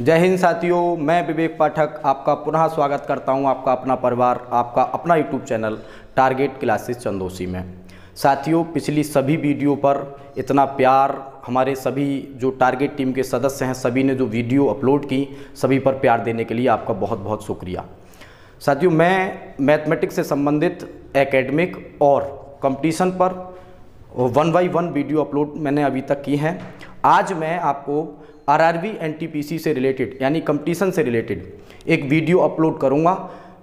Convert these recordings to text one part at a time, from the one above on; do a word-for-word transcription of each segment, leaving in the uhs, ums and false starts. जय हिंद साथियों, मैं विवेक पाठक आपका पुनः स्वागत करता हूं आपका अपना परिवार, आपका अपना YouTube channel target classes Chandausi में। साथियों, पिछली सभी वीडियो पर इतना प्यार हमारे सभी जो टारगेट टीम के सदस्य हैं, सभी ने जो वीडियो अपलोड की, सभी पर प्यार देने के लिए आपका बहुत बहुत शुक्रिया। साथियों, मैं मैथमेटिक्स से संबंधित एकेडमिक और कंपटीशन पर one by one video upload मैंने अभी तक की हैं। आज मैं आपको आरआरबी एनटीपीसी से रिलेटेड यानी कंपटीशन से रिलेटेड एक वीडियो अपलोड करूंगा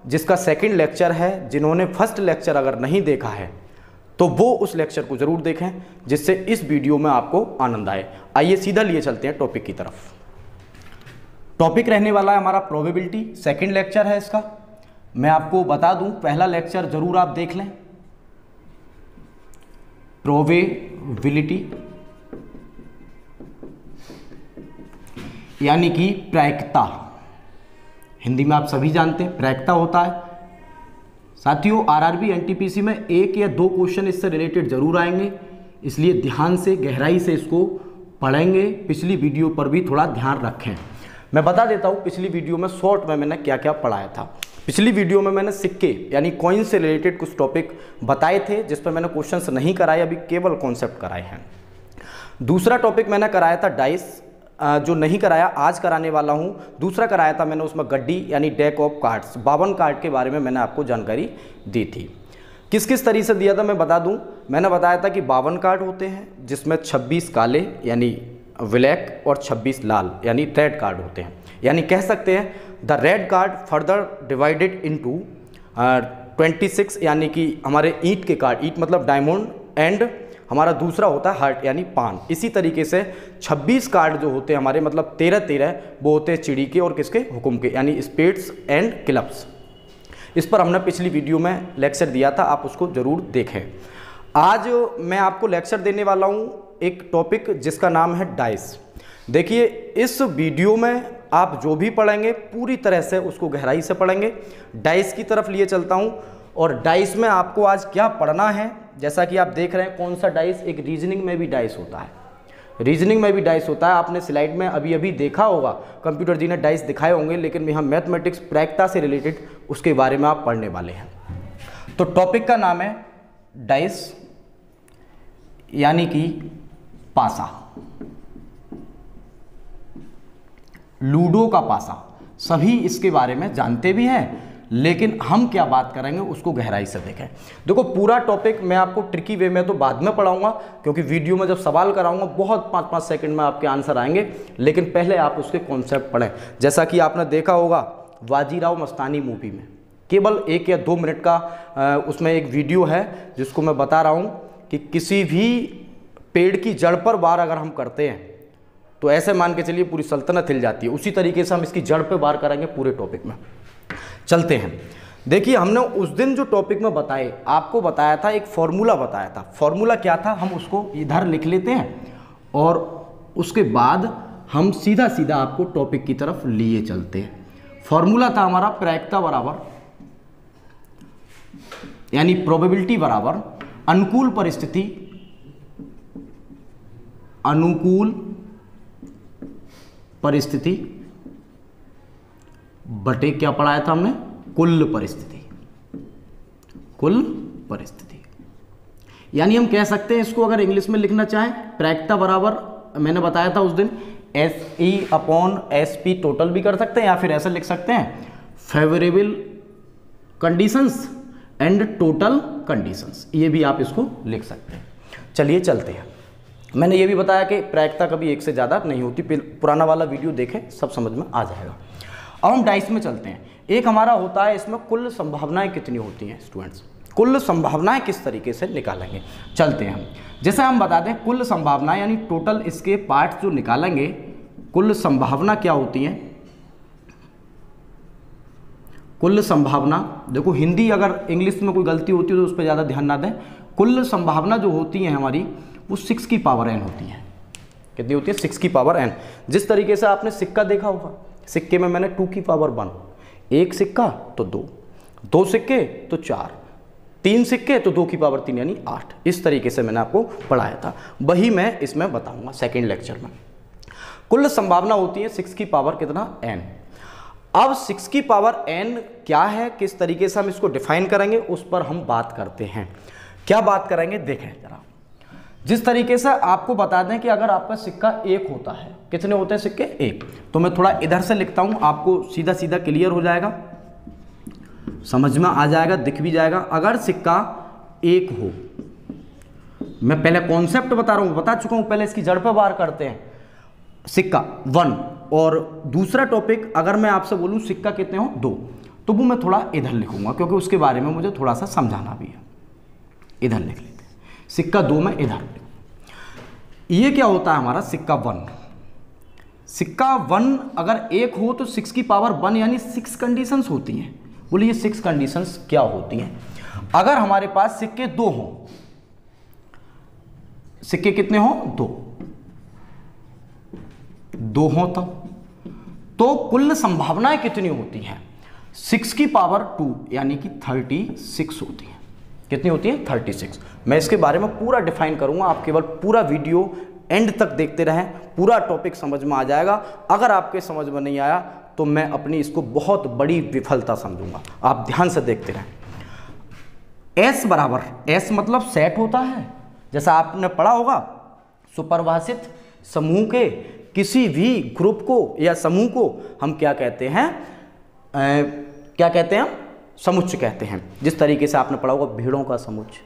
जिसका सेकंड लेक्चर है। जिन्होंने फर्स्ट लेक्चर अगर नहीं देखा है तो वो उस लेक्चर को ज़रूर देखें, जिससे इस वीडियो में आपको आनंद आए। आइए सीधा लिए चलते हैं टॉपिक की तरफ। टॉपिक रहने वाला है हमारा प्रोबेबिलिटी, सेकंड लेक्चर है इसका। मैं आपको बता दूं, पहला लेक्चर ज़रूर आप देख लें, प्रोबेबिलिटी यानी कि प्रायिकता, हिंदी में आप सभी जानते हैं प्रायिकता होता है। साथियों, आरआरबी एनटीपीसी में एक या दो क्वेश्चन इससे रिलेटेड जरूर आएंगे, इसलिए ध्यान से गहराई से इसको पढ़ेंगे। पिछली वीडियो पर भी थोड़ा ध्यान रखें। मैं बता देता हूँ पिछली वीडियो में शॉर्ट में मैंने क्या क्या पढ़ाया था। पिछली वीडियो में मैंने सिक्के यानी कॉइन से रिलेटेड कुछ टॉपिक बताए थे, जिस पर मैंने क्वेश्चंस नहीं कराए, अभी केवल कॉन्सेप्ट कराए हैं। दूसरा टॉपिक मैंने कराया था डाइस, जो नहीं कराया आज कराने वाला हूँ। दूसरा कराया था मैंने, उसमें गड्डी यानी डेक ऑफ कार्ड्स, बावन कार्ड के बारे में मैंने आपको जानकारी दी थी। किस किस तरीके से दिया था मैं बता दूँ। मैंने बताया था कि बावन कार्ड होते हैं, जिसमें छब्बीस काले यानी ब्लैक और छब्बीस लाल यानी रेड कार्ड होते हैं। यानी कह सकते हैं the red card further divided into छब्बीस यानी कि हमारे ईंट के कार्ड, ईंट मतलब डायमंड, एंड हमारा दूसरा होता है हार्ट यानी पान। इसी तरीके से छब्बीस कार्ड जो होते हैं हमारे, मतलब तेरह तेरह, वो होते हैं चिड़ी के और किसके, हुकुम के, यानी स्पेड्स एंड क्लब्स। इस पर हमने पिछली वीडियो में लेक्चर दिया था, आप उसको ज़रूर देखें। आज मैं आपको लेक्चर देने वाला हूँ एक टॉपिक जिसका नाम है डाइस। देखिए, इस वीडियो में आप जो भी पढ़ेंगे पूरी तरह से उसको गहराई से पढ़ेंगे। डाइस की तरफ लिए चलता हूँ, और डाइस में आपको आज क्या पढ़ना है, जैसा कि आप देख रहे हैं कौन सा डाइस, एक रीजनिंग में भी डाइस होता है, रीजनिंग में भी डाइस होता है। आपने स्लाइड में अभी अभी देखा होगा, कंप्यूटर जी ने डाइस दिखाए होंगे, लेकिन यहाँ मैथमेटिक्स प्रायिकता से रिलेटेड उसके बारे में आप पढ़ने वाले हैं। तो टॉपिक का नाम है डाइस यानी कि पासा, लूडो का पासा। सभी इसके बारे में जानते भी हैं, लेकिन हम क्या बात करेंगे उसको गहराई से देखें। देखो, पूरा टॉपिक मैं आपको ट्रिकी वे में तो बाद में पढ़ाऊंगा, क्योंकि वीडियो में जब सवाल कराऊंगा बहुत पाँच पाँच सेकंड में आपके आंसर आएंगे, लेकिन पहले आप उसके कॉन्सेप्ट पढ़ें। जैसा कि आपने देखा होगा वाजीराव मस्तानी मूवी में केवल एक या दो मिनट का आ, उसमें एक वीडियो है जिसको मैं बता रहा हूँ कि किसी भी पेड़ की जड़ पर वार अगर हम करते हैं तो ऐसे मान के चलिए पूरी सल्तनत हिल जाती है। उसी तरीके से हम इसकी जड़ पर वार करेंगे। पूरे टॉपिक में चलते हैं। देखिए, हमने उस दिन जो टॉपिक में बताए, आपको बताया था, एक फॉर्मूला बताया था। फॉर्मूला क्या था, हम उसको इधर लिख लेते हैं और उसके बाद हम सीधा सीधा आपको टॉपिक की तरफ लिए चलते हैं। फॉर्मूला था हमारा प्रायिकता बराबर यानी प्रोबेबिलिटी बराबर अनुकूल परिस्थिति, अनुकूल परिस्थिति बटे क्या पढ़ाया था हमने, कुल परिस्थिति, कुल परिस्थिति। यानी हम कह सकते हैं इसको, अगर इंग्लिश में लिखना चाहें, प्रायिकता बराबर, मैंने बताया था उस दिन, S E upon S P total भी कर सकते हैं, या फिर ऐसे लिख सकते हैं favourable conditions and total conditions, ये भी आप इसको लिख सकते हैं। चलिए चलते हैं। मैंने ये भी बताया कि प्रायिकता कभी एक से ज़्यादा नहीं होती, पुराना वाला वीडियो देखें, सब समझ में आ जाएगा। अब हम डाइस में चलते हैं। एक हमारा होता है, इसमें कुल संभावनाएं कितनी होती हैं स्टूडेंट्स, कुल संभावनाएं किस तरीके से निकालेंगे, चलते हैं हम। जैसे हम बताते हैं कुल संभावनाएं यानी टोटल इसके पार्ट्स जो निकालेंगे, कुल संभावना क्या होती है, कुल संभावना। देखो, हिंदी अगर इंग्लिश में कोई गलती होती है तो उस पर ज़्यादा ध्यान ना दें। कुल संभावना जो होती है हमारी वो सिक्स की पावर एन होती है। कितनी होती है, सिक्स की पावर एन। जिस तरीके से आपने सिक्का देखा होगा, सिक्के में मैंने टू की पावर वन, एक सिक्का तो दो, दो सिक्के तो चार, तीन सिक्के तो दो की पावर तीन यानी आठ। इस तरीके से मैंने आपको पढ़ाया था, वही मैं इसमें बताऊंगा सेकेंड लेक्चर में। कुल संभावना होती है सिक्स की पावर कितना एन। अब सिक्स की पावर एन क्या है, किस तरीके से हम इसको डिफाइन करेंगे, उस पर हम बात करते हैं। क्या बात करेंगे देखें जरा। जिस तरीके से आपको बता दें कि अगर आपका सिक्का एक होता है, कितने होते हैं सिक्के एक, तो मैं थोड़ा इधर से लिखता हूं, आपको सीधा सीधा क्लियर हो जाएगा, समझ में आ जाएगा, दिख भी जाएगा। अगर सिक्का एक हो, मैं पहले कॉन्सेप्ट बता रहा हूं, बता चुका हूं पहले, इसकी जड़ पर वार करते हैं। सिक्का वन और दूसरा टॉपिक अगर मैं आपसे बोलूं सिक्का कितने हो दो, तो वो मैं थोड़ा इधर लिखूंगा क्योंकि उसके बारे में मुझे थोड़ा सा समझाना भी है। इधर लिख लेते हैं सिक्का दो में इधर। ये क्या होता है हमारा सिक्का वन। सिक्का वन अगर एक हो तो सिक्स की पावर वन यानी सिक्स कंडीशंस होती हैं। बोलिए सिक्स कंडीशंस क्या होती हैं। अगर हमारे पास सिक्के दो हों, सिक्के कितने हों दो, दो हों तब तो कुल संभावनाएं कितनी होती हैं, सिक्स की पावर टू यानी कि थर्टी सिक्स होती हैं। कितनी होती है थर्टी सिक्स। मैं इसके बारे में पूरा डिफाइन करूंगा, आप केवल पूरा वीडियो एंड तक देखते रहें, पूरा टॉपिक समझ में आ जाएगा। अगर आपके समझ में नहीं आया तो मैं अपनी इसको बहुत बड़ी विफलता समझूंगा। आप ध्यान से देखते रहें। एस बराबर, एस मतलब सेट होता है, जैसा आपने पढ़ा होगा सुपरिभाषित समूह के किसी भी ग्रुप को या समूह को हम क्या कहते हैं, ए, क्या कहते हैं, समुच्चय कहते हैं। जिस तरीके से आपने पढ़ा होगा भीड़ों का समुच्चय,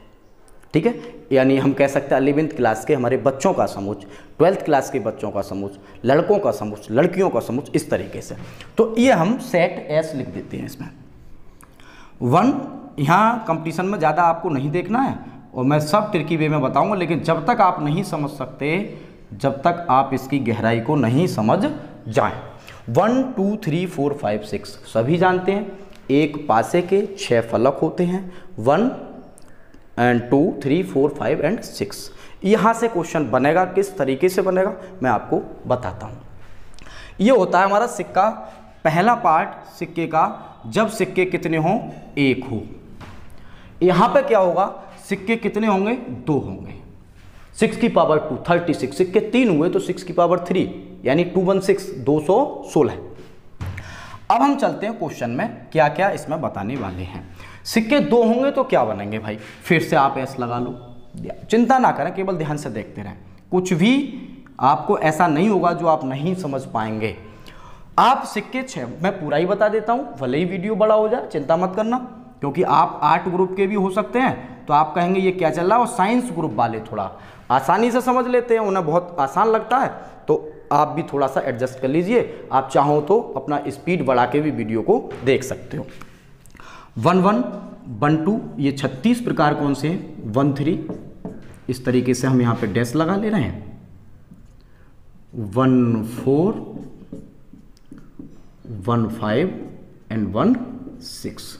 ठीक है, यानी हम कह सकते हैं इलेवेंथ क्लास के हमारे बच्चों का समुच्चय, ट्वेल्थ क्लास के बच्चों का समुच्चय, लड़कों का समुच्चय, लड़कियों का समुच्चय, इस तरीके से। तो ये हम सेट एस लिख देते हैं इसमें। वन यहाँ कंपटीशन में ज़्यादा आपको नहीं देखना है और मैं सब ट्रिकी वे में बताऊँगा, लेकिन जब तक आप नहीं समझ सकते, जब तक आप इसकी गहराई को नहीं समझ जाएँ। One two three four five six सभी जानते हैं, एक पासे के छः फलक होते हैं, one and two three four five and six. यहाँ से क्वेश्चन बनेगा, किस तरीके से बनेगा मैं आपको बताता हूँ। ये होता है हमारा सिक्का पहला पार्ट सिक्के का, जब सिक्के कितने हों एक हो। यहाँ पे क्या होगा, सिक्के कितने होंगे दो होंगे, सिक्स की पावर टू थर्टी सिक्स, सिक्के तीन हुए तो सिक्स की पावर थ्री यानी टू वन सिक्स दो सौ सोलह। अब हम चलते हैं क्वेश्चन में, क्या क्या इसमें बताने वाले हैं। सिक्के दो होंगे तो क्या बनेंगे भाई, फिर से आप एस लगा लो, चिंता ना करें, केवल ध्यान से देखते रहें, कुछ भी आपको ऐसा नहीं होगा जो आप नहीं समझ पाएंगे। आप सिक्के छः, मैं पूरा ही बता देता हूँ, भले ही वीडियो बड़ा हो जाए, चिंता मत करना, क्योंकि आप आर्ट ग्रुप के भी हो सकते हैं तो आप कहेंगे ये क्या चल रहा है, और साइंस ग्रुप वाले थोड़ा आसानी से समझ लेते हैं, उन्हें बहुत आसान लगता है, तो आप भी थोड़ा सा एडजस्ट कर लीजिए। आप चाहो तो अपना स्पीड बढ़ा के भी वीडियो को देख सकते हो। वन वन वन टू ये छत्तीस प्रकार कौन से हैं, वन थ्री इस तरीके से हम यहाँ पे डैश लगा ले रहे हैं, one four one five and one six,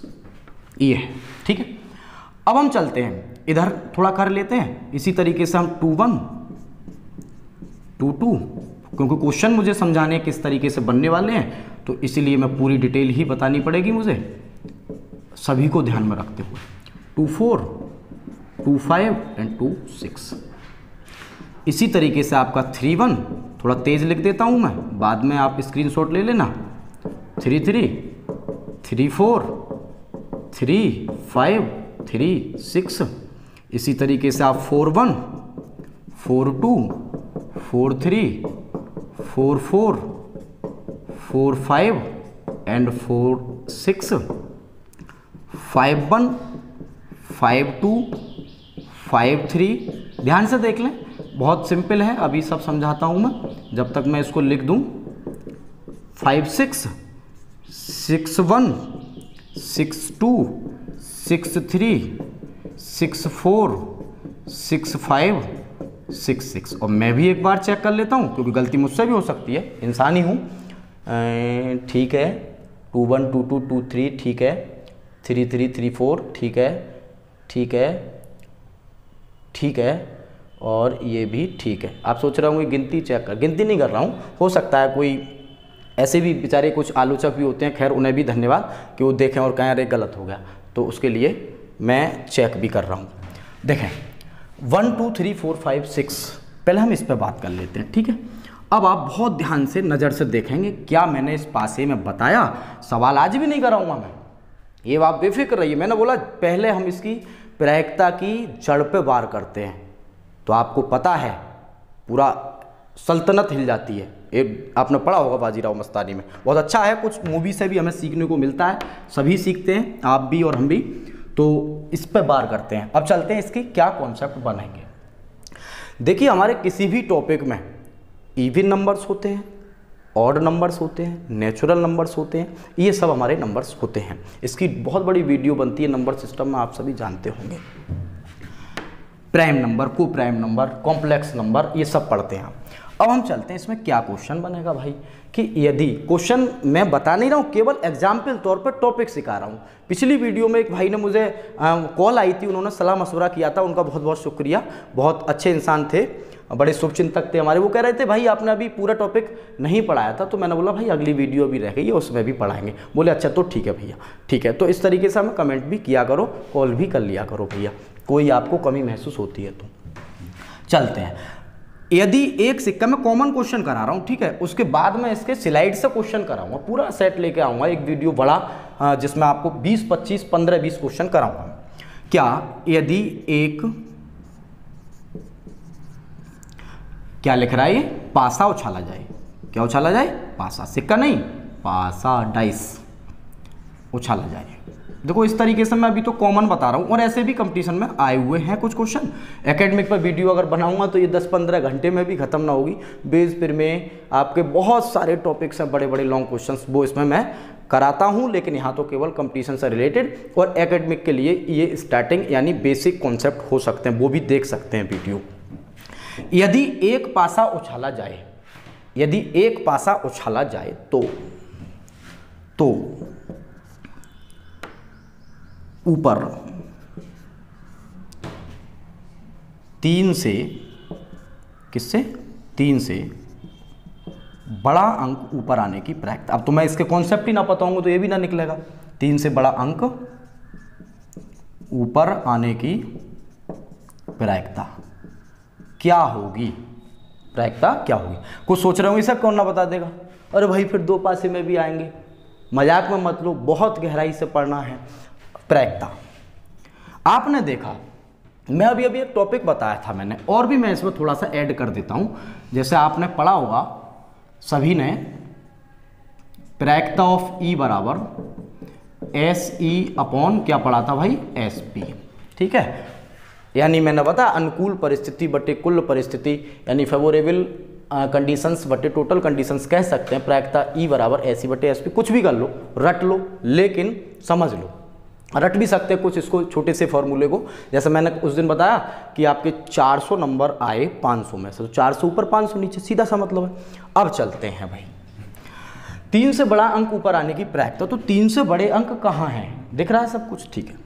ये है ठीक है। अब हम चलते हैं इधर थोड़ा कर लेते हैं, इसी तरीके से हम टू वन टू टू, क्योंकि क्वेश्चन मुझे समझाने किस तरीके से बनने वाले हैं तो इसीलिए मैं पूरी डिटेल ही बतानी पड़ेगी मुझे, सभी को ध्यान में रखते हुए। Two four two five and two six. इसी तरीके से आपका थ्री वन, थोड़ा तेज़ लिख देता हूँ मैं, बाद में आप स्क्रीनशॉट ले लेना। Three three three four three five three six. इसी तरीके से आप four one four two four three four four four five and four six, five one five two five three. ध्यान से देख लें, बहुत सिंपल है, अभी सब समझाता हूँ मैं, जब तक मैं इसको लिख दूँ। Five six six one six two six three six four six five six six. और मैं भी एक बार चेक कर लेता हूँ क्योंकि गलती मुझसे भी हो सकती है, इंसान ही हूँ, ठीक है। Two one two two two three ठीक है, थ्री थ्री थ्री फोर ठीक है ठीक है ठीक है, और ये भी ठीक है। आप सोच रहे होंगे गिनती चेक कर, गिनती नहीं कर रहा हूँ, हो सकता है कोई ऐसे भी बेचारे कुछ आलोचक भी होते हैं, खैर उन्हें भी धन्यवाद कि वो देखें और कहें अरे गलत हो गया, तो उसके लिए मैं चेक भी कर रहा हूँ। देखें one two three four five six, पहले हम इस पर बात कर लेते हैं ठीक है। अब आप बहुत ध्यान से नज़र से देखेंगे क्या मैंने इस पासे में बताया। सवाल आज भी नहीं कराऊंगा मैं, ये आप बेफिक्र रहिए। मैंने बोला पहले हम इसकी प्रायिकता की जड़ पे वार करते हैं, तो आपको पता है पूरा सल्तनत हिल जाती है। एक आपने पढ़ा होगा बाजीराव मस्तानी में, बहुत अच्छा है, कुछ मूवी से भी हमें सीखने को मिलता है, सभी सीखते हैं, आप भी और हम भी। तो इस पर वार करते हैं। अब चलते हैं इसके क्या कॉन्सेप्ट बनेंगे। देखिए हमारे किसी भी टॉपिक में इवन नंबर्स होते हैं, ऑड नंबर्स होते हैं, नेचुरल नंबर्स होते हैं, ये सब हमारे नंबर्स होते हैं। इसकी बहुत बड़ी वीडियो बनती है नंबर सिस्टम में, आप सभी जानते होंगे। प्राइम नंबर, को प्राइम नंबर, कॉम्प्लेक्स नंबर, ये सब पढ़ते हैं आप। अब हम चलते हैं इसमें क्या क्वेश्चन बनेगा भाई, कि यदि क्वेश्चन मैं बता नहीं रहा हूँ, केवल एग्जाम्पल तौर पर टॉपिक सिखा रहा हूँ। पिछली वीडियो में एक भाई ने मुझे कॉल आई थी, उन्होंने सलाह मशवरा किया था, उनका बहुत बहुत शुक्रिया, बहुत अच्छे इंसान थे, बड़े शुभचिंतक थे हमारे। वो कह रहे थे भाई आपने अभी पूरा टॉपिक नहीं पढ़ाया था, तो मैंने बोला भाई अगली वीडियो भी रह गई है उसमें भी पढ़ाएंगे। बोले अच्छा तो ठीक है भैया, ठीक है। तो इस तरीके से हमें कमेंट भी किया करो, कॉल भी कर लिया करो भैया, कोई आपको कमी महसूस होती है तो। चलते हैं, यदि एक सिक्का में कॉमन क्वेश्चन करा रहा हूँ, ठीक है, उसके बाद में इसके स्लाइड से क्वेश्चन कराऊंगा, पूरा सेट लेके आऊँगा, एक वीडियो बड़ा जिसमें आपको बीस, पच्चीस, पंद्रह, बीस क्वेश्चन कराऊंगा। क्या यदि एक, क्या लिख रहा है ये, पासा उछाला जाए, क्या उछाला जाए, पासा, सिक्का नहीं, पासा, डाइस उछाला जाए। देखो इस तरीके से मैं अभी तो कॉमन बता रहा हूँ, और ऐसे भी कंपटीशन में आए हुए हैं कुछ क्वेश्चन। एकेडमिक पर वीडियो अगर बनाऊंगा तो ये दस पंद्रह घंटे में भी खत्म ना होगी। बेस फिर में आपके बहुत सारे टॉपिक्स हैं, बड़े बड़े लॉन्ग क्वेश्चंस, वो इसमें मैं कराता हूँ, लेकिन यहाँ तो केवल कंपटीशन से रिलेटेड और एकेडमिक के लिए ये स्टार्टिंग यानी बेसिक कॉन्सेप्ट हो सकते हैं, वो भी देख सकते हैं वीडियो। यदि एक पासा उछाला जाए, यदि एक पासा उछाला जाए तो तो ऊपर तीन से, किससे, तीन से बड़ा अंक ऊपर आने की प्रायिकता। अब तो मैं इसके कॉन्सेप्ट ही ना पता होंगे तो ये भी ना निकलेगा। तीन से बड़ा अंक ऊपर आने की प्रायिकता क्या होगी, प्रायिकता क्या होगी। कुछ सोच रहे होंगे सब कौन ना बता देगा, अरे भाई फिर दो पासे में भी आएंगे, मजाक में मत लो, बहुत गहराई से पढ़ना है। प्रायिकता आपने देखा, मैं अभी अभी एक टॉपिक बताया था मैंने, और भी मैं इसमें थोड़ा सा ऐड कर देता हूं। जैसे आपने पढ़ा होगा सभी ने, प्रायिकता ऑफ ई बराबर एस ई अपॉन क्या पढ़ा था भाई, एस पी, ठीक है। यानी मैंने बताया अनुकूल परिस्थिति बटे कुल परिस्थिति, यानी फेवरेबल कंडीशंस बटे टोटल कंडीशंस कह सकते हैं। प्रायिकता ई बराबर एस ई बटे एस पी, कुछ भी कर लो, रट लो, लेकिन समझ लो, रट भी सकते हैं कुछ इसको, छोटे से फॉर्मूले को। जैसे मैंने उस दिन बताया कि आपके चार सौ नंबर आए पाँच सौ में से, तो चार सौ ऊपर पाँच सौ नीचे, सीधा सा मतलब है। अब चलते हैं भाई, तीन से बड़ा अंक ऊपर आने की प्रायिकता, तो तीन से बड़े अंक कहाँ हैं, दिख रहा है सब कुछ, ठीक है,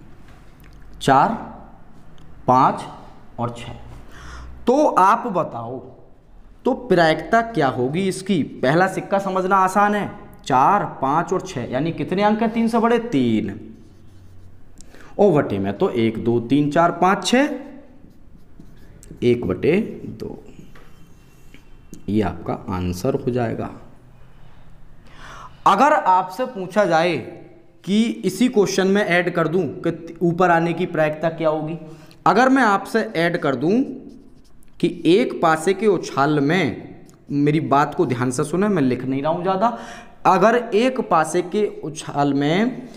चार, पाँच और छः। तो आप बताओ तो प्रायिकता क्या होगी इसकी। पहला सिक्का समझना आसान है, चार, पाँच और छः, यानी कितने अंक हैं तीन से बड़े, तीन, और बटे में तो एक, दो, तीन, चार, पाँच, छः, एक बटे दो, ये आपका आंसर हो जाएगा। अगर आपसे पूछा जाए कि इसी क्वेश्चन में ऐड कर दूं कि ऊपर आने की प्रायिकता क्या होगी, अगर मैं आपसे ऐड कर दूं कि एक पासे के उछाल में, मेरी बात को ध्यान से सुने, मैं लिख नहीं रहा हूं ज़्यादा, अगर एक पासे के उछाल में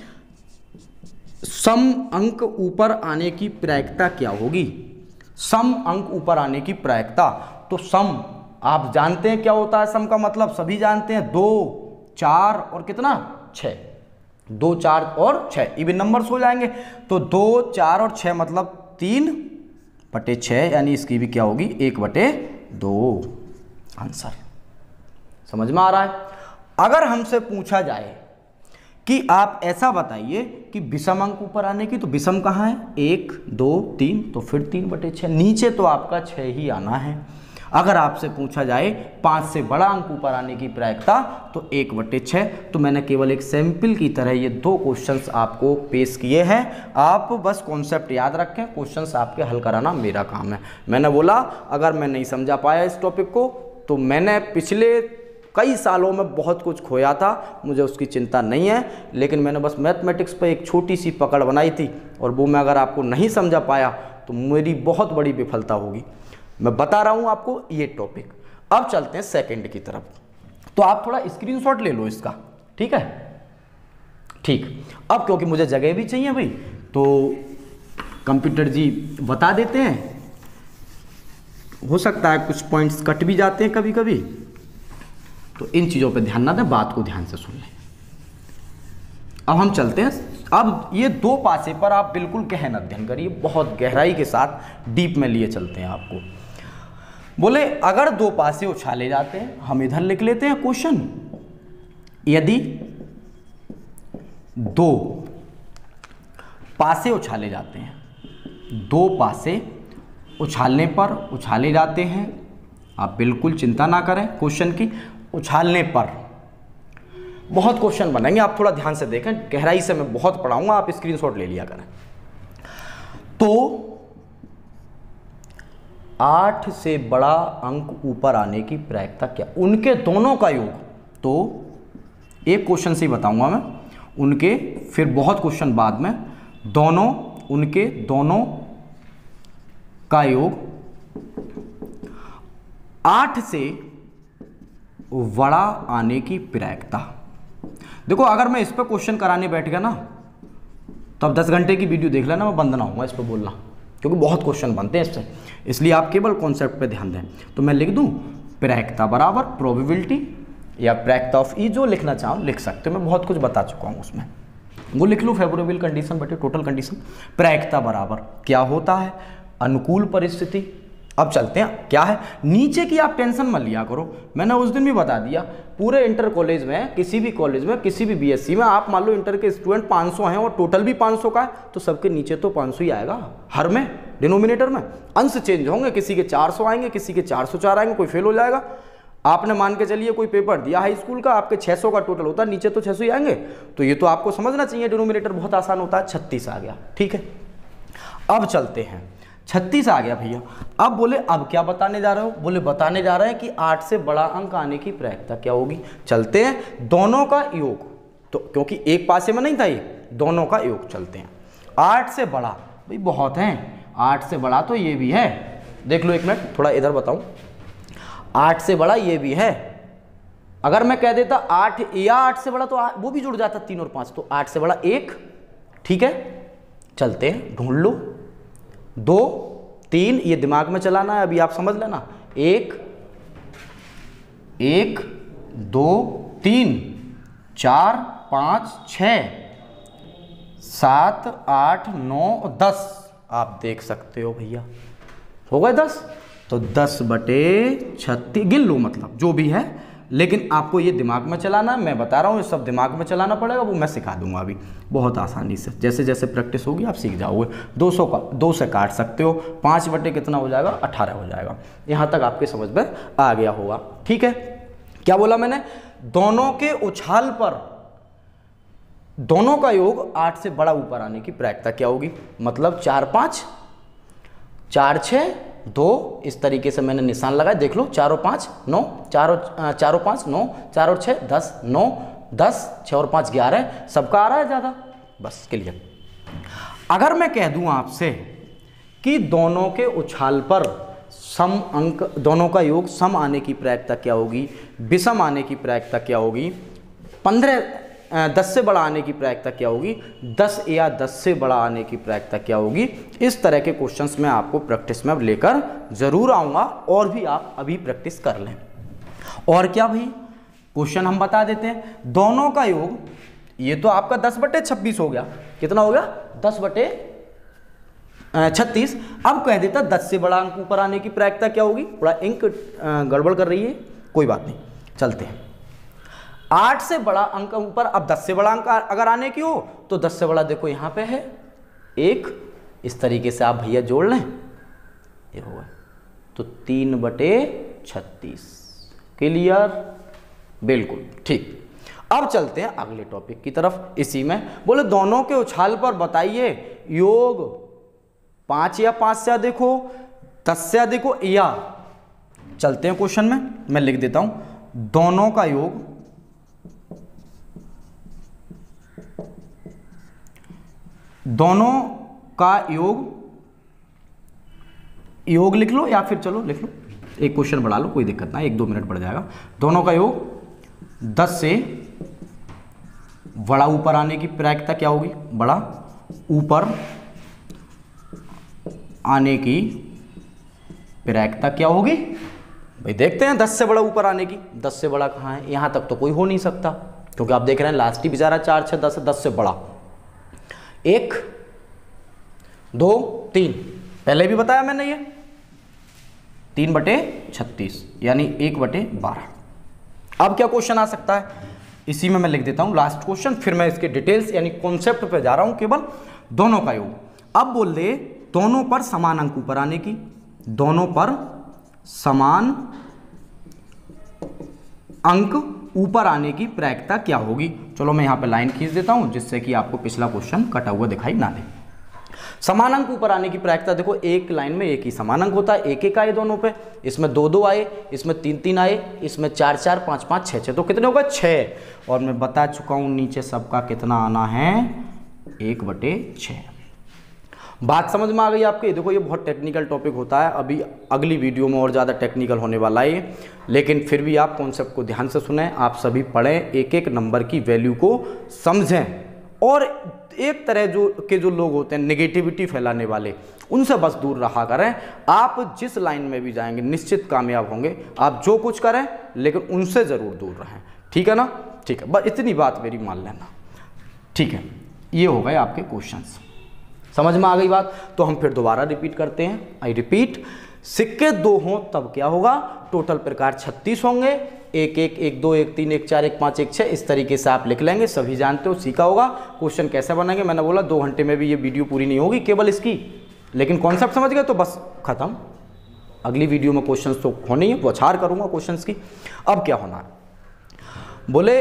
सम अंक ऊपर आने की प्रायिकता क्या होगी, सम अंक ऊपर आने की प्रायिकता। तो सम आप जानते हैं क्या होता है, सम का मतलब सभी जानते हैं, दो, चार और कितना, छः, दो, चार और छः, इवन नंबर्स हो जाएंगे। तो दो, चार और छः मतलब तीन बटे छः, यानी इसकी भी क्या होगी, एक बटे दो आंसर। समझ में आ रहा है। अगर हमसे पूछा जाए कि आप ऐसा बताइए कि विषम अंक ऊपर आने की, तो विषम कहाँ है, एक, दो, तीन, तो फिर तीन बटे छः, नीचे तो आपका छः ही आना है। अगर आपसे पूछा जाए पाँच से बड़ा अंक ऊपर आने की प्रायिकता, तो एक बटे छः। तो मैंने केवल एक सैंपल की तरह ये दो क्वेश्चंस आपको पेश किए हैं, आप बस कॉन्सेप्ट याद रखें, क्वेश्चंस आपके हल कराना मेरा काम है। मैंने बोला अगर मैं नहीं समझा पाया इस टॉपिक को तो मैंने पिछले कई सालों में बहुत कुछ खोया था, मुझे उसकी चिंता नहीं है, लेकिन मैंने बस मैथमेटिक्स पर एक छोटी सी पकड़ बनाई थी और वो मैं अगर आपको नहीं समझा पाया तो मेरी बहुत बड़ी विफलता होगी। मैं बता रहा हूँ आपको ये टॉपिक। अब चलते हैं सेकंड की तरफ, तो आप थोड़ा स्क्रीनशॉट ले लो इसका, ठीक है? ठीक, अब क्योंकि मुझे जगह भी चाहिए भाई, तो कंप्यूटर जी बता देते हैं, हो सकता है कुछ पॉइंट्स कट भी जाते हैं कभी कभी, तो इन चीज़ों पे ध्यान ना दें, बात को ध्यान से सुन लें। अब हम चलते हैं, अब ये दो पासे पर आप बिल्कुल गहन अध्ययन करिए, बहुत गहराई के साथ डीप में लिए चलते हैं आपको। बोले अगर दो पासे उछाले जाते हैं, हम इधर लिख लेते हैं क्वेश्चन, यदि दो पासे उछाले जाते हैं, दो पासे उछालने पर उछाले जाते हैं, आप बिल्कुल चिंता ना करें क्वेश्चन की, उछालने पर बहुत क्वेश्चन बनेंगे, आप थोड़ा ध्यान से देखें, गहराई से मैं बहुत पढ़ाऊंगा, आप स्क्रीनशॉट ले लिया करें। तो आठ से बड़ा अंक ऊपर आने की प्रायिकता क्या, उनके दोनों का योग, तो एक क्वेश्चन से ही बताऊंगा मैं, उनके फिर बहुत क्वेश्चन बाद में, दोनों उनके दोनों का योग आठ से बड़ा आने की प्रायिकता। देखो अगर मैं इस पर क्वेश्चन कराने बैठ गया ना तो अब दस घंटे की वीडियो देख लेना, मैं बंद ना होऊंगा इस पर बोलना, क्योंकि बहुत क्वेश्चन बनते हैं इससे, इसलिए आप केवल कॉन्सेप्ट पे ध्यान दें। तो मैं लिख दूं प्रायिकता बराबर प्रोबेबिलिटी या प्रायिकता ऑफ ई, जो लिखना चाहो लिख सकते हो, मैं बहुत कुछ बता चुका हूँ उसमें, वो लिख लो, फेवरेबल कंडीशन बटे टोटल कंडीशन। प्रायिकता बराबर क्या होता है, अनुकूल परिस्थिति। अब चलते हैं क्या है नीचे की, आप टेंशन मत लिया करो, मैंने उस दिन भी बता दिया, पूरे इंटर कॉलेज में किसी भी कॉलेज में किसी भी बीएससी में आप मान लो इंटर के स्टूडेंट पाँच सौ हैं और टोटल भी पाँच सौ का है, तो सबके नीचे तो पाँच सौ ही आएगा, हर में डिनोमिनेटर में अंश चेंज होंगे, किसी के चार सौ आएंगे, किसी के चार सौ चार आएंगे, कोई फेल हो जाएगा। आपने मान के चलिए कोई पेपर दिया हाई स्कूल का, आपके छह सौ का टोटल होता है, नीचे तो छह सौ ही आएंगे, तो ये तो आपको समझना चाहिए, डिनोमिनेटर बहुत आसान होता है, छत्तीस आ गया, ठीक है? अब चलते हैं, छत्तीस आ गया भैया, अब बोले अब क्या बताने जा रहे हो, बोले बताने जा रहे हैं कि आठ से बड़ा अंक आने की प्रायिकता क्या होगी। चलते हैं दोनों का योग, तो क्योंकि एक पासे में नहीं था ये, दोनों का योग चलते हैं। आठ से बड़ा भाई बहुत हैं, आठ से बड़ा तो ये भी है, देख लो एक मिनट थोड़ा इधर बताऊं, आठ से बड़ा ये भी है, अगर मैं कह देता आठ या आठ से बड़ा तो आ, वो भी जुड़ जाता तीन और पाँच, तो आठ से बड़ा एक, ठीक है? चलते हैं, ढूंढ लो, दो तीन, ये दिमाग में चलाना है अभी, आप समझ लेना, एक एक दो तीन चार पाँच छः सात आठ नौ दस, आप देख सकते हो भैया, हो गए दस, तो दस बटे छत्तीस गिन लो, मतलब जो भी है, लेकिन आपको ये दिमाग में चलाना है, मैं बता रहा हूँ ये सब दिमाग में चलाना पड़ेगा, वो मैं सिखा दूंगा अभी बहुत आसानी से, जैसे जैसे प्रैक्टिस होगी आप सीख जाओगे। दो सौ का दो से काट सकते हो, पाँच बटे कितना हो जाएगा, अठारह हो जाएगा, यहाँ तक आपके समझ में आ गया होगा, ठीक है? क्या बोला मैंने, दोनों के उछाल पर दोनों का योग आठ से बड़ा ऊपर आने की प्रायिकता क्या होगी, मतलब चार पाँच चार छः दो, इस तरीके से मैंने निशान लगाया, देख लो, चार और पाँच नौ, चार और चार और पाँच नौ, चार और छः दस, नौ दस, छः और पाँच ग्यारह, सबका आ रहा है ज़्यादा, बस क्लियर। अगर मैं कह दूँ आपसे कि दोनों के उछाल पर सम अंक, दोनों का योग सम आने की प्रायिकता क्या होगी, विषम आने की प्रायिकता क्या होगी, पंद्रह दस से बड़ा आने की प्रायिकता क्या होगी, दस या दस से बड़ा आने की प्रायिकता क्या होगी, इस तरह के क्वेश्चंस मैं आपको प्रैक्टिस में लेकर ज़रूर आऊँगा, और भी आप अभी प्रैक्टिस कर लें। और क्या भाई क्वेश्चन हम बता देते हैं, दोनों का योग, ये तो आपका दस बटे छब्बीस हो गया, कितना हो गया, दस बटे छत्तीस। अब कह देता दस से बड़ा अंक ऊपर आने की प्रायिकता क्या होगी, थोड़ा इंक गड़बड़ कर रही है, कोई बात नहीं, चलते हैं। आठ से बड़ा अंक ऊपर, अब दस से बड़ा अंक अगर आने की हो तो दस से बड़ा देखो यहाँ पे है एक, इस तरीके से आप भैया जोड़ लें, ये होगा तो तीन बटे छत्तीस, क्लियर? बिल्कुल ठीक। अब चलते हैं अगले टॉपिक की तरफ, इसी में बोले दोनों के उछाल पर बताइए योग पाँच या पाँच से अधिक हो, दस से अधिक हो या चलते हैं क्वेश्चन में, मैं लिख देता हूं दोनों का योग दोनों का योग योग लिख लो या फिर चलो लिख लो एक क्वेश्चन बढ़ा लो, कोई दिक्कत ना, एक दो मिनट बढ़ जाएगा। दोनों का योग दस से बड़ा ऊपर आने की प्रायिकता क्या होगी, बड़ा ऊपर आने की प्रायिकता क्या होगी भाई, देखते हैं दस से बड़ा ऊपर आने की, दस से बड़ा कहाँ है, यहाँ तक तो कोई हो नहीं सकता क्योंकि आप देख रहे हैं लास्ट ही बेचारा चार छः दस है, दस से बड़ा एक दो तीन, पहले भी बताया मैंने ये तीन बटे छत्तीस यानी एक बटे बारह। अब क्या क्वेश्चन आ सकता है, इसी में मैं लिख देता हूँ लास्ट क्वेश्चन, फिर मैं इसके डिटेल्स यानी कॉन्सेप्ट पे जा रहा हूँ केवल। दोनों का योग, अब बोल दे दोनों पर समान अंक ऊपर आने की, दोनों पर समान अंक ऊपर आने की प्रायिकता क्या होगी। चलो मैं यहाँ पे लाइन खींच देता हूँ जिससे कि आपको पिछला क्वेश्चन कटा हुआ दिखाई ना दे। समान अंक ऊपर आने की प्रायिकता देखो, एक लाइन में एक ही समान अंक होता है, एक एक आए दोनों पे, इसमें दो दो आए, इसमें तीन तीन आए, इसमें चार चार, पाँच पाँच, छः छः, तो कितने हो गए छः। और मैं बता चुका हूँ नीचे सबका कितना आना है, एक बटे छः। बात समझ में आ गई आपके। देखो ये बहुत टेक्निकल टॉपिक होता है, अभी अगली वीडियो में और ज़्यादा टेक्निकल होने वाला है, लेकिन फिर भी आप कॉन्सेप्ट को ध्यान से सुने, आप सभी पढ़ें, एक एक नंबर की वैल्यू को समझें। और एक तरह जो के जो लोग होते हैं नेगेटिविटी फैलाने वाले, उनसे बस दूर रहा करें। आप जिस लाइन में भी जाएंगे निश्चित कामयाब होंगे, आप जो कुछ करें, लेकिन उनसे ज़रूर दूर रहें, ठीक है ना। ठीक है, बस इतनी बात मेरी मान लेना, ठीक है। ये हो गए आपके क्वेश्चंस, समझ में आ गई बात। तो हम फिर दोबारा रिपीट करते हैं, आई रिपीट, सिक्के दो हों तब क्या होगा, टोटल प्रकार छत्तीस होंगे, एक एक, एक दो, एक तीन, एक चार, एक पाँच, एक छः, इस तरीके से आप लिख लेंगे, सभी जानते हो, सीखा होगा। क्वेश्चन कैसे बनाएंगे मैंने बोला, दो घंटे में भी ये वीडियो पूरी नहीं होगी केवल इसकी, लेकिन कॉन्सेप्ट समझ गए तो बस खत्म। अगली वीडियो में क्वेश्चंस तो होने ही, बौछार करूँगा क्वेश्चंस की। अब क्या होना है, बोले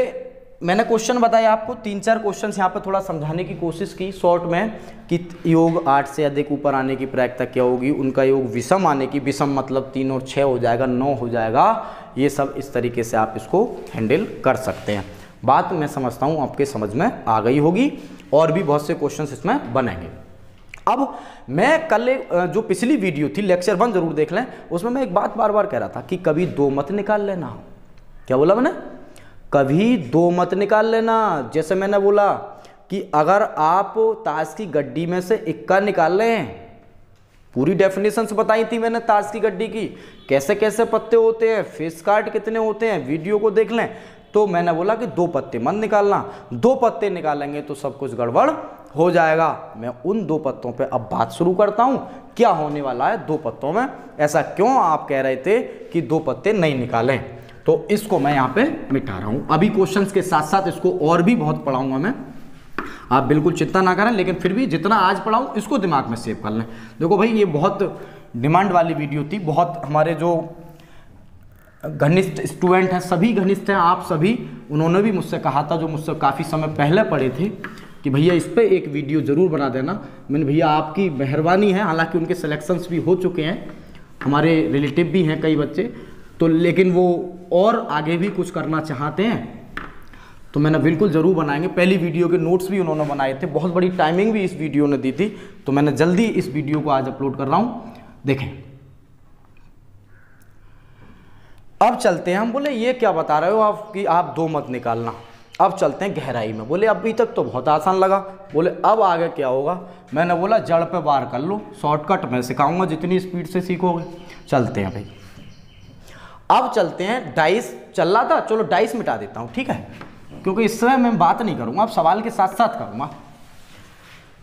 मैंने क्वेश्चन बताया आपको, तीन चार क्वेश्चन यहाँ पर थोड़ा समझाने की कोशिश की शॉर्ट में, कि योग आठ से अधिक ऊपर आने की प्रायिकता क्या होगी, उनका योग विषम आने की, विषम मतलब तीन और छः हो जाएगा, नौ हो जाएगा, ये सब इस तरीके से आप इसको हैंडल कर सकते हैं। बात मैं समझता हूँ आपके समझ में आ गई होगी, और भी बहुत से क्वेश्चन इसमें बनेंगे। अब मैं कल जो पिछली वीडियो थी लेक्चर वन जरूर देख लें, उसमें मैं एक बात बार बार कह रहा था कि कभी दो मत निकाल लेना। क्या बोला मैंने, कभी दो मत निकाल लेना। जैसे मैंने बोला कि अगर आप ताश की गड्डी में से इक्का निकाल लें, पूरी डेफिनेशंस बताई थी मैंने ताश की गड्डी की, कैसे कैसे पत्ते होते हैं, फेस कार्ड कितने होते हैं, वीडियो को देख लें। तो मैंने बोला कि दो पत्ते मत निकालना, दो पत्ते निकालेंगे तो सब कुछ गड़बड़ हो जाएगा। मैं उन दो पत्तों पे अब बात शुरू करता हूँ, क्या होने वाला है दो पत्तों में, ऐसा क्यों आप कह रहे थे कि दो पत्ते नहीं निकालें। तो इसको मैं यहाँ पे मिटा रहा हूँ, अभी क्वेश्चंस के साथ साथ इसको और भी बहुत पढ़ाऊंगा मैं, आप बिल्कुल चिंता ना करें। लेकिन फिर भी जितना आज पढ़ाऊँ इसको दिमाग में सेव कर लें। देखो भाई ये बहुत डिमांड वाली वीडियो थी, बहुत हमारे जो घनिष्ठ स्टूडेंट हैं, सभी घनिष्ठ हैं आप सभी, उन्होंने भी मुझसे कहा था, जो मुझसे काफ़ी समय पहले पढ़े थे, कि भैया इस पर एक वीडियो ज़रूर बना देना। मैंने भैया आपकी मेहरबानी है, हालाँकि उनके सिलेक्शंस भी हो चुके हैं, हमारे रिलेटिव भी हैं कई बच्चे तो, लेकिन वो और आगे भी कुछ करना चाहते हैं तो मैंने बिल्कुल ज़रूर बनाएंगे। पहली वीडियो के नोट्स भी उन्होंने बनाए थे, बहुत बड़ी टाइमिंग भी इस वीडियो ने दी थी, तो मैंने जल्दी इस वीडियो को आज अपलोड कर रहा हूँ, देखें। अब चलते हैं हम, बोले ये क्या बता रहे हो आप कि आप दो मत निकालना। अब चलते हैं गहराई में, बोले अभी तक तो बहुत आसान लगा, बोले अब आगे क्या होगा। मैंने बोला जड़ पर वार कर लो, शॉर्टकट मैं सिखाऊँगा जितनी स्पीड से सीखोगे। चलते हैं भाई, अब चलते हैं, डाइस चल रहा था, चलो डाइस मिटा देता हूँ, ठीक है, क्योंकि इसमें मैं बात नहीं करूँगा, अब सवाल के साथ साथ करूँगा।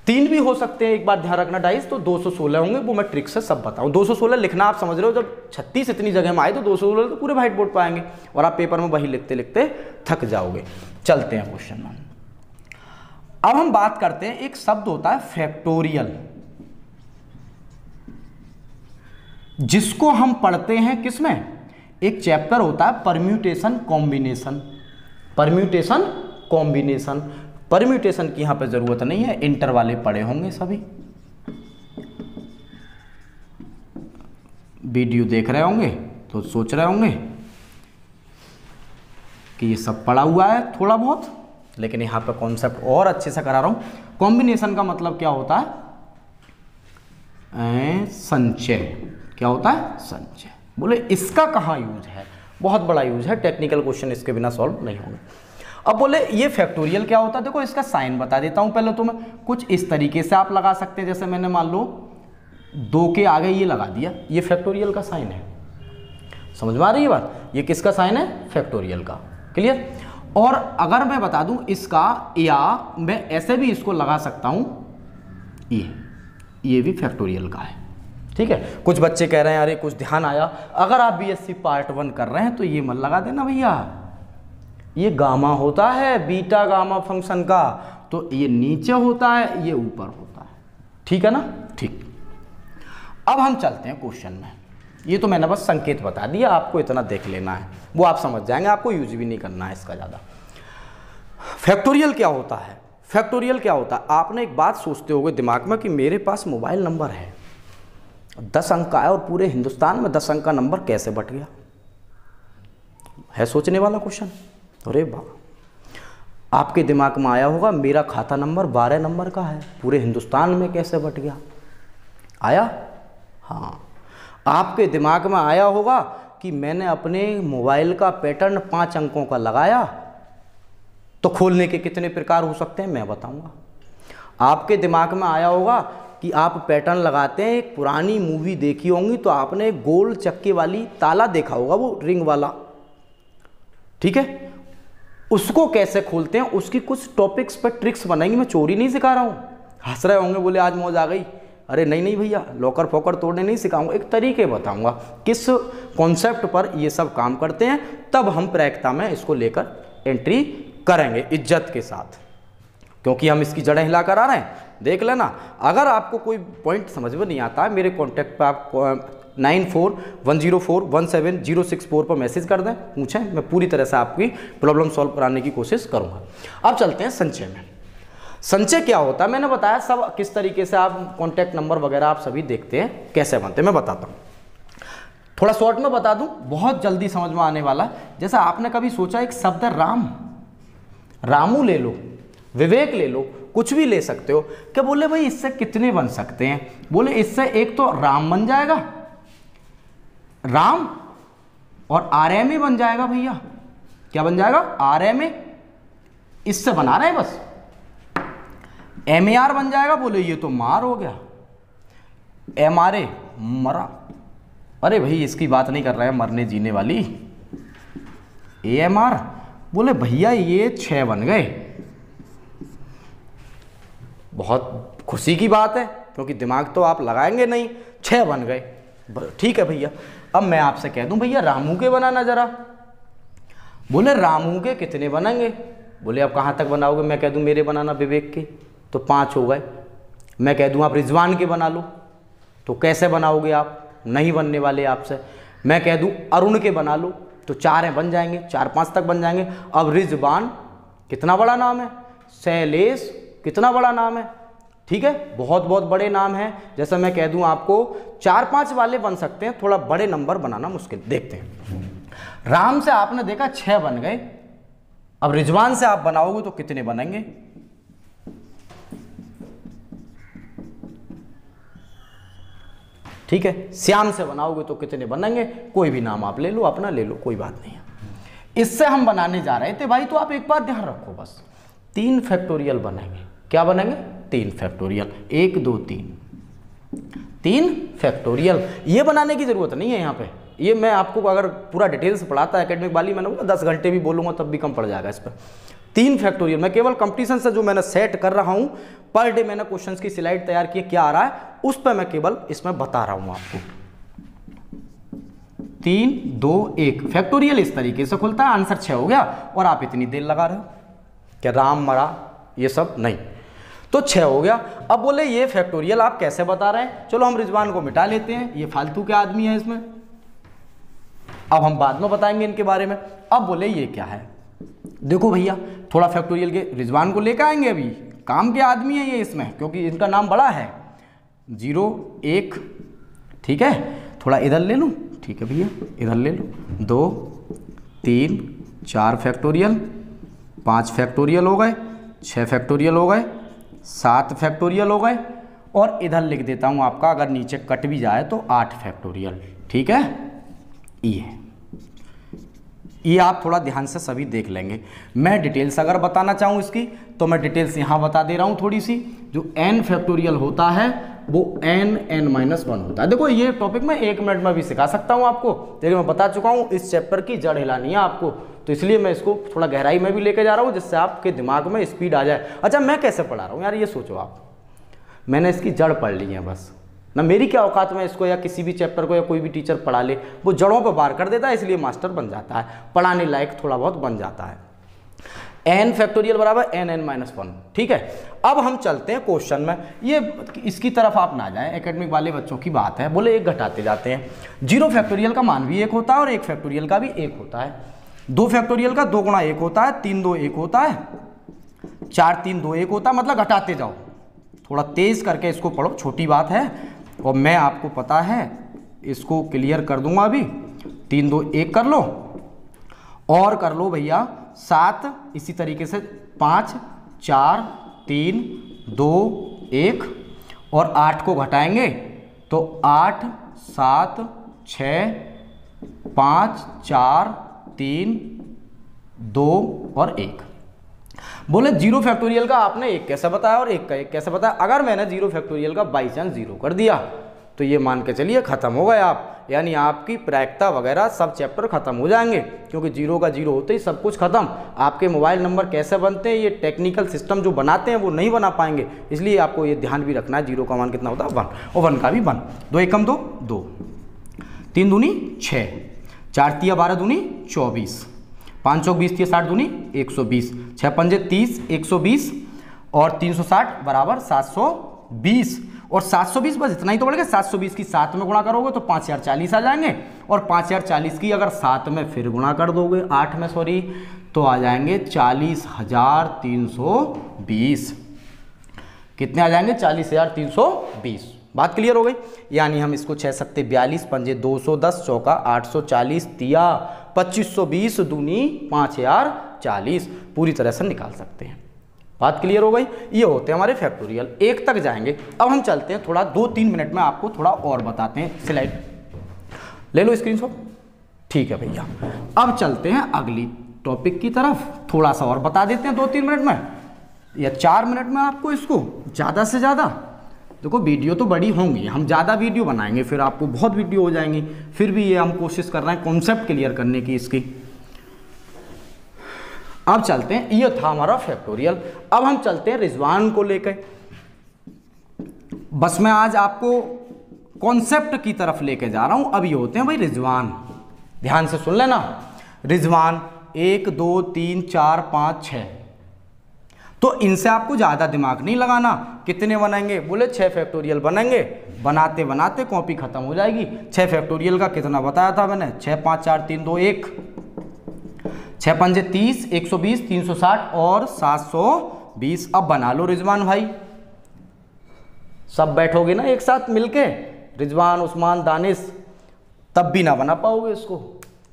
तीन भी हो सकते हैं, एक बार ध्यान रखना, डाइस तो दो सौ सोलह होंगे, वो मैं ट्रिक से सब बताऊँ। दो सौ सोलह लिखना आप समझ रहे हो, जब छत्तीस इतनी जगह में आए तो दो सौ सोलह तो पूरे व्हाइट बोर्ड पर आएंगे और आप पेपर में वही लिखते लिखते थक जाओगे। चलते हैं क्वेश्चन में, अब हम बात करते हैं, एक शब्द होता है फैक्टोरियल, जिसको हम पढ़ते हैं किसमें, एक चैप्टर होता है permutation combination, permutation combination. Permutation की यहाँ पे जरूरत नहीं है, इंटर वाले पढ़े होंगे सभी, वीडियो देख रहे होंगे तो सोच रहे होंगे कि ये सब पड़ा हुआ है थोड़ा बहुत, लेकिन यहाँ पर कॉन्सेप्ट और अच्छे से करा रहा हूँ। कॉम्बिनेशन का मतलब क्या होता है? संचय। क्या होता है? संचय। बोले इसका कहाँ यूज है? बहुत बड़ा यूज है, टेक्निकल क्वेश्चन इसके बिना सॉल्व नहीं होंगे। अब बोले ये फैक्टोरियल क्या होता है? देखो इसका साइन बता देता हूँ पहले तो मैं। कुछ इस तरीके से आप लगा सकते हैं, जैसे मैंने मान लो दो के आगे ये लगा दिया, ये फैक्टोरियल का साइन है। समझ में आ रही है बात? ये किसका साइन है? फैक्टोरियल का। क्लियर? और अगर मैं बता दूं इसका, या मैं ऐसे भी इसको लगा सकता हूं, ये ये भी फैक्टोरियल का है। ठीक है, कुछ बच्चे कह रहे हैं अरे कुछ ध्यान आया, अगर आप बीएससी पार्ट वन कर रहे हैं तो ये मत लगा देना भैया, ये गामा होता है बीटा गामा फंक्शन का, तो ये नीचे होता है ये ऊपर होता है। ठीक है ना? ठीक। अब हम चलते हैं क्वेश्चन में। ये तो मैंने बस संकेत बता दिया, आपको इतना देख लेना है, वो आप समझ जाएंगे, आपको यूज भी नहीं करना है इसका ज़्यादा। फैक्टोरियल क्या होता है? फैक्टोरियल क्या होता है? आपने एक बात सोचते होंगे दिमाग में कि मेरे पास मोबाइल नंबर है, दस अंक का है, और पूरे हिंदुस्तान में दस अंक का नंबर कैसे बट गया? है सोचने वाला क्वेश्चन? अरे वाह, आपके दिमाग में आया होगा मेरा खाता नंबर बारह नंबर का है, पूरे हिंदुस्तान में कैसे बट गया? आया? हाँ। आपके दिमाग में आया होगा कि मैंने अपने मोबाइल का पैटर्न पाँच अंकों का लगाया, तो खोलने के कितने प्रकार हो सकते हैं मैं बताऊंगा। आपके दिमाग में आया होगा कि आप पैटर्न लगाते हैं, एक पुरानी मूवी देखी होंगी तो आपने गोल चक्के वाली ताला देखा होगा, वो रिंग वाला, ठीक है, उसको कैसे खोलते हैं उसकी कुछ टॉपिक्स पर ट्रिक्स बनाएंगे। मैं चोरी नहीं सिखा रहा हूँ। हंस रहे होंगे, बोले आज मौज आ गई। अरे नहीं नहीं भैया, लॉकर फोकर तोड़ने नहीं सिखाऊंगा, एक तरीके बताऊंगा किस कॉन्सेप्ट पर ये सब काम करते हैं, तब हम प्रैक्टिकल में इसको लेकर एंट्री करेंगे इज्जत के साथ, क्योंकि हम इसकी जड़ें हिला कर आ रहे हैं। देख लेना, अगर आपको कोई पॉइंट समझ में नहीं आता है, मेरे कॉन्टैक्ट पर आप nine four one zero four one seven zero six four पर मैसेज कर दें, पूछें, मैं पूरी तरह से आपकी प्रॉब्लम सॉल्व कराने की कोशिश करूँगा। अब चलते हैं संचय में। संचय क्या होता है? मैंने बताया सब किस तरीके से आप कॉन्टैक्ट नंबर वगैरह आप सभी देखते हैं कैसे बनते हैं, मैं बताता हूँ। थोड़ा शॉर्ट में बता दूँ, बहुत जल्दी समझ में आने वाला है। जैसे आपने कभी सोचा एक शब्द है राम, रामू ले लो, विवेक ले लो, कुछ भी ले सकते हो। क्या बोले भाई इससे कितने बन सकते हैं? बोले इससे एक तो राम बन जाएगा, राम, और आर एम ए बन जाएगा भैया। क्या बन जाएगा? आर एम ए, इससे बना रहे हैं बस। एम ए आर बन जाएगा, बोले ये तो मार हो गया, एम आर ए, मरा। अरे भाई इसकी बात नहीं कर रहे हैं मरने जीने वाली। ए एम आर, बोले भैया ये छः बन गए। बहुत खुशी की बात है क्योंकि दिमाग तो आप लगाएंगे नहीं, छः बन गए। ठीक है भैया, अब मैं आपसे कह दूं भैया रामू के बनाना जरा। बोले रामू के कितने बनेंगे? बोले आप कहाँ तक बनाओगे? मैं कह दूँ मेरे बनाना विवेक के, तो पाँच हो गए। मैं कह दूँ आप रिजवान के बना लो, तो कैसे बनाओगे आप? नहीं बनने वाले आपसे। मैं कह दूँ अरुण के बना लो, तो चार हैं, बन जाएंगे, चार पाँच तक बन जाएंगे। अब रिजवान कितना बड़ा नाम है, शैलेश कितना बड़ा नाम है, ठीक है, बहुत बहुत बड़े नाम हैं। जैसे मैं कह दूँ आपको चार पाँच वाले बन सकते हैं, थोड़ा बड़े नंबर बनाना मुश्किल। देखते हैं, राम से आपने देखा छः बन गए, अब रिजवान से आप बनाओगे तो कितने बनेंगे? ठीक है, श्याम से बनाओगे तो कितने बनेंगे? कोई भी नाम आप ले लो, अपना ले लो, कोई बात नहीं है। इससे हम बनाने जा रहे थे भाई, तो आप एक बात ध्यान रखो, बस तीन फैक्टोरियल बनेंगे। क्या बनेंगे? तीन फैक्टोरियल, एक दो तीन, तीन फैक्टोरियल। ये बनाने की जरूरत नहीं है यहाँ पे। ये मैं आपको अगर पूरा डिटेल से पढ़ाता एकेडमिक वाली, मैंने बोला दस घंटे भी बोलूँगा तब भी कम पड़ जाएगा इस पर। तीन फैक्टोरियल मैं केवल कंपटीशन से जो मैंने सेट कर रहा हूँ, पर डे मैंने क्वेश्चंस की स्लाइड तैयार की, क्या आ रहा है उस पर मैं केवल इसमें बता रहा हूँ आपको। तीन दो एक फैक्टोरियल इस तरीके से खुलता है, आंसर छः हो गया, और आप इतनी देर लगा रहे हो क्या राम मरा ये सब, नहीं तो छः हो गया। अब बोले ये फैक्टोरियल आप कैसे बता रहे हैं? चलो हम रिजवान को मिटा लेते हैं, ये फालतू के आदमी है इसमें, अब हम बाद में बताएंगे इनके बारे में। अब बोले ये क्या है? देखो भैया थोड़ा फैक्टोरियल के रिजवान को लेकर आएंगे, अभी काम के आदमी है ये इसमें, क्योंकि इनका नाम बड़ा है। जीरो एक, ठीक है, थोड़ा इधर ले लूँ, ठीक है भैया, इधर ले लो, दो तीन चार फैक्टोरियल, पाँच फैक्टोरियल हो गए, छः फैक्टोरियल हो गए, सात फैक्टोरियल हो गए, और इधर लिख देता हूँ आपका अगर नीचे कट भी जाए तो आठ फैक्टोरियल। ठीक है, ये ये आप थोड़ा ध्यान से सभी देख लेंगे। मैं डिटेल्स अगर बताना चाहूँ इसकी तो मैं डिटेल्स यहाँ बता दे रहा हूँ थोड़ी सी। जो n फैक्टोरियल होता है वो n n माइनस वन होता है। देखो ये टॉपिक मैं एक मिनट में भी सिखा सकता हूँ आपको, लेकिन मैं बता चुका हूँ इस चैप्टर की जड़ हिलानी है आपको, तो इसलिए मैं इसको थोड़ा गहराई में भी लेके जा रहा हूँ जिससे आपके दिमाग में स्पीड आ जाए। अच्छा मैं कैसे पढ़ा रहा हूँ यार, ये सोचो आप, मैंने इसकी जड़ पढ़ ली है बस ना। मेरी क्या औकात में इसको या किसी भी चैप्टर को या कोई भी टीचर पढ़ा ले, वो जड़ों पर वार कर देता है, इसलिए मास्टर बन जाता है, पढ़ाने लायक थोड़ा बहुत बन जाता है। एन फैक्टोरियल बराबर एन एन माइनस वन। ठीक है, अब हम चलते हैं क्वेश्चन में। ये इसकी तरफ आप ना जाएं, एकेडमिक वाले बच्चों की बात है, बोले एक घटाते जाते हैं। जीरो फैक्टोरियल का मान भी एक होता है और एक फैक्टोरियल का भी एक होता है। दो फैक्टोरियल का दो गुणा एक होता है, तीन दो एक होता है, चार तीन दो एक होता है। मतलब घटाते जाओ, थोड़ा तेज करके इसको पढ़ो, छोटी बात है, और मैं आपको पता है इसको क्लियर कर दूंगा अभी। तीन दो एक कर लो और कर लो भैया सात, इसी तरीके से पाँच चार तीन दो एक, और आठ को घटाएंगे तो आठ सात छः पाँच चार तीन दो और एक। बोले जीरो फैक्टोरियल का आपने एक कैसे बताया और एक का एक कैसे बताया। अगर मैंने जीरो फैक्टोरियल का बाई चांस जीरो कर दिया तो ये मान के चलिए खत्म हो गए आप, यानी आपकी प्रायिकता वगैरह सब चैप्टर खत्म हो जाएंगे, क्योंकि जीरो का जीरो होते ही सब कुछ खत्म। आपके मोबाइल नंबर कैसे बनते हैं ये टेक्निकल सिस्टम जो बनाते हैं वो नहीं बना पाएंगे, इसलिए आपको ये ध्यान भी रखना है। जीरो का मान कितना होता है वन, और वन का भी वन। दो एकम दो, दो तीन दूनी छः, चार तिया बारह दूनी चौबीस, पाँच सौ बीस तीस साठ दूनी एक सौ बीस, छः पंजे तीस एक सौ बीस, और तीन सौ साठ बराबर सात सौ बीस। और सात सौ बीस बस इतना ही तो बढ़ेगा, सात सौ बीस की सात में गुणा करोगे तो पाँच हजार चालीस आ जाएंगे, और पाँच हजार चालीस की अगर सात में फिर गुणा कर दोगे आठ में सॉरी तो आ जाएंगे चालीस हजार तीन सौ बीस। कितने आ जाएंगे? चालीस हजार तीन सौ बीस। बात क्लियर हो गई? यानी हम इसको छः सत्ते बयालीस, पंजे दो सौ दस, चौका आठ सौ चालीस, तिया पच्चीस सौ बीस, दूनी पाँच हजार चालीस पूरी तरह से निकाल सकते हैं। बात क्लियर हो गई? ये होते हैं हमारे फैक्टोरियल, एक तक जाएंगे। अब हम चलते हैं थोड़ा दो तीन मिनट में आपको थोड़ा और बताते हैं। स्लाइड ले लो स्क्रीनशॉट। ठीक है भैया, अब चलते हैं अगली टॉपिक की तरफ, थोड़ा सा और बता देते हैं दो तीन मिनट में या चार मिनट में आपको इसको ज़्यादा से ज़्यादा। देखो वीडियो तो बड़ी होंगी, हम ज़्यादा वीडियो बनाएंगे फिर आपको बहुत वीडियो हो जाएंगी, फिर भी ये हम कोशिश कर रहे हैं कॉन्सेप्ट क्लियर करने की इसकी। अब चलते हैं, ये था हमारा फैक्टोरियल। अब हम चलते हैं रिजवान को लेकर। बस मैं आज आपको कॉन्सेप्ट की तरफ लेके जा रहा हूँ। अब ये होते हैं भाई रिजवान, ध्यान से सुन लेना। रिजवान एक दो तीन चार पाँच छः, तो इनसे आपको ज़्यादा दिमाग नहीं लगाना। कितने बनाएंगे? बोले छः फैक्टोरियल बनाएंगे। बनाते बनाते कॉपी खत्म हो जाएगी। छः फैक्टोरियल का कितना बताया था मैंने? छः पाँच चार तीन दो एक, छः पंजे तीस, एक सौ बीस, तीन सौ साठ और सात सौ बीस। अब बना लो रिजवान भाई, सब बैठोगे ना एक साथ मिलके, रिजवान उस्मान दानिश, तब भी ना बना पाओगे इसको।